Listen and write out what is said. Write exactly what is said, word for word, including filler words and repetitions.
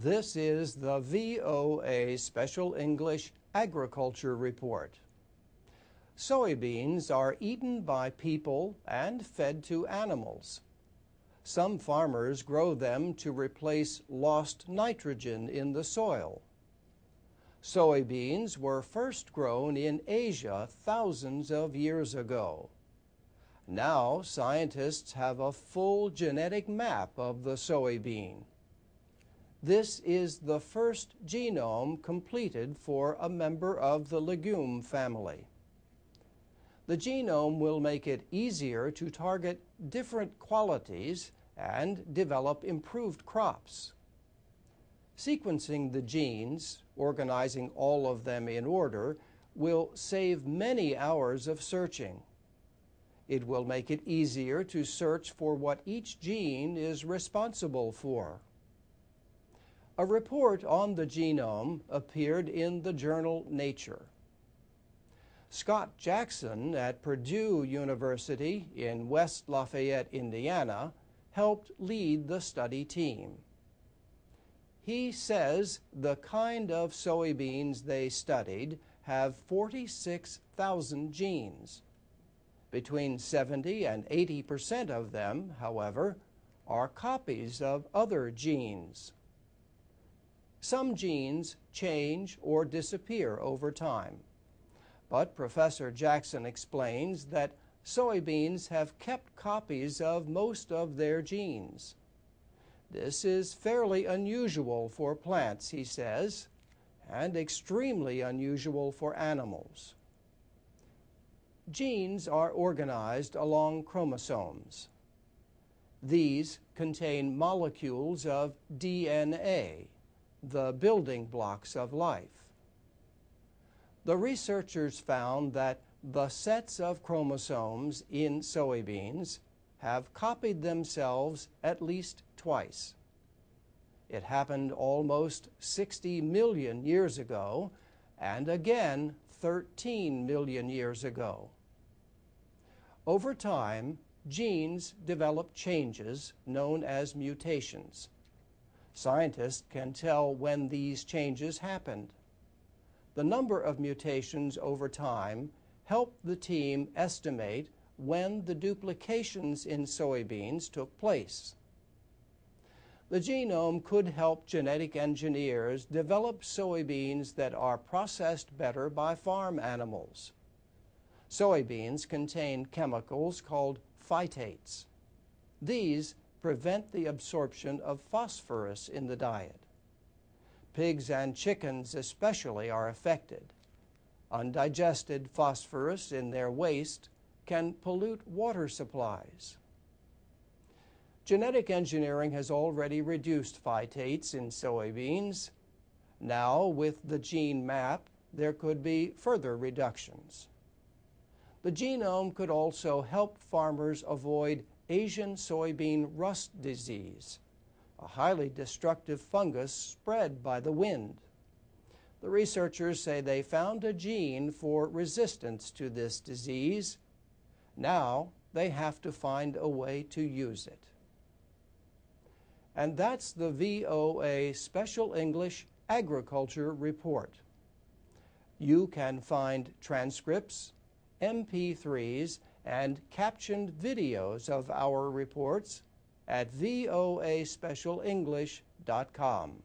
This is the V O A Special English Agriculture Report. Soybeans are eaten by people and fed to animals. Some farmers grow them to replace lost nitrogen in the soil. Soybeans were first grown in Asia thousands of years ago. Now scientists have a full genetic map of the soybean. This is the first genome completed for a member of the legume family. The genome will make it easier to target different qualities and develop improved crops. Sequencing the genes, organizing all of them in order, will save many hours of searching. It will make it easier to search for what each gene is responsible for. A report on the genome appeared in the journal Nature. Scott Jackson at Purdue University in West Lafayette, Indiana, helped lead the study team. He says the kind of soybeans they studied have forty-six thousand genes. Between seventy and eighty percent of them, however, are copies of other genes. Some genes change or disappear over time, but Professor Jackson explains that soybeans have kept copies of most of their genes. This is fairly unusual for plants, he says, and extremely unusual for animals. Genes are organized along chromosomes. These contain molecules of D N A, the building blocks of life. The researchers found that the sets of chromosomes in soybeans have copied themselves at least twice. It happened almost sixty million years ago, and again thirteen million years ago. Over time, genes develop changes known as mutations. Scientists can tell when these changes happened. The number of mutations over time helped the team estimate when the duplications in soybeans took place. The genome could help genetic engineers develop soybeans that are processed better by farm animals. Soybeans contain chemicals called phytates. These prevent the absorption of phosphorus in the diet. Pigs and chickens especially are affected. Undigested phosphorus in their waste can pollute water supplies. Genetic engineering has already reduced phytates in soybeans. Now, with the gene map, there could be further reductions. The genome could also help farmers avoid Asian soybean rust disease, a highly destructive fungus spread by the wind. The researchers say they found a gene for resistance to this disease. Now they have to find a way to use it. And that's the V O A Special English Agriculture Report. You can find transcripts, M P threes, and captioned videos of our reports at voa special english dot com.